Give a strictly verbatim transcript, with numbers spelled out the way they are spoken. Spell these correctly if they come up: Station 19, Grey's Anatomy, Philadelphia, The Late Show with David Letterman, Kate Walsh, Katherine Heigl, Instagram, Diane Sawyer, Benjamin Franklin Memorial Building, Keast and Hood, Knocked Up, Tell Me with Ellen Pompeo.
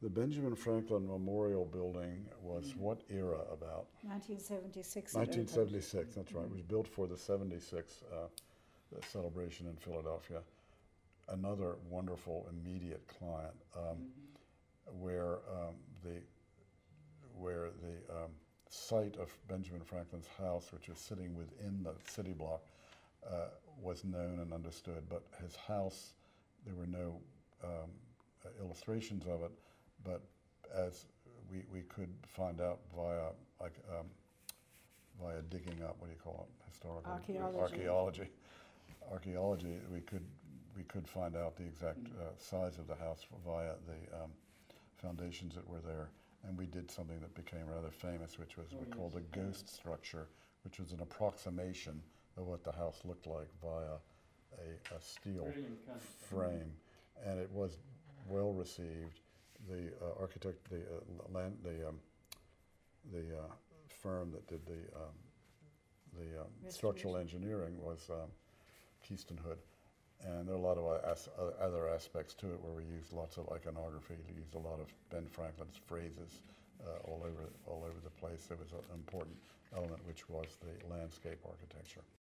The Benjamin Franklin Memorial Building was mm-hmm. what era about? nineteen seventy-six. nineteen seventy-six, that's right. Mm-hmm. It was built for the seventy-six uh, celebration in Philadelphia. Another wonderful immediate client um, mm-hmm. where um, the, where the um, site of Benjamin Franklin's house, which is sitting within the city block, uh, was known and understood. But his house, there were no um, illustrations of it. But as we, we could find out via like um, via digging up, what do you call it, historical archaeology. Archaeology, archaeology. We could we could find out the exact uh, size of the house via the um, foundations that were there, and we did something that became rather famous, which was oh, we yes. called a ghost structure, which was an approximation of what the house looked like via a, a steel frame, and it was well received. The uh, architect, the uh, land, the um, the uh, firm that did the um, the um, structural engineering was um, Keast and Hood, and there are a lot of as other aspects to it where we used lots of iconography. We used a lot of Ben Franklin's phrases uh, all over all over the place. There was an important element which was the landscape architecture.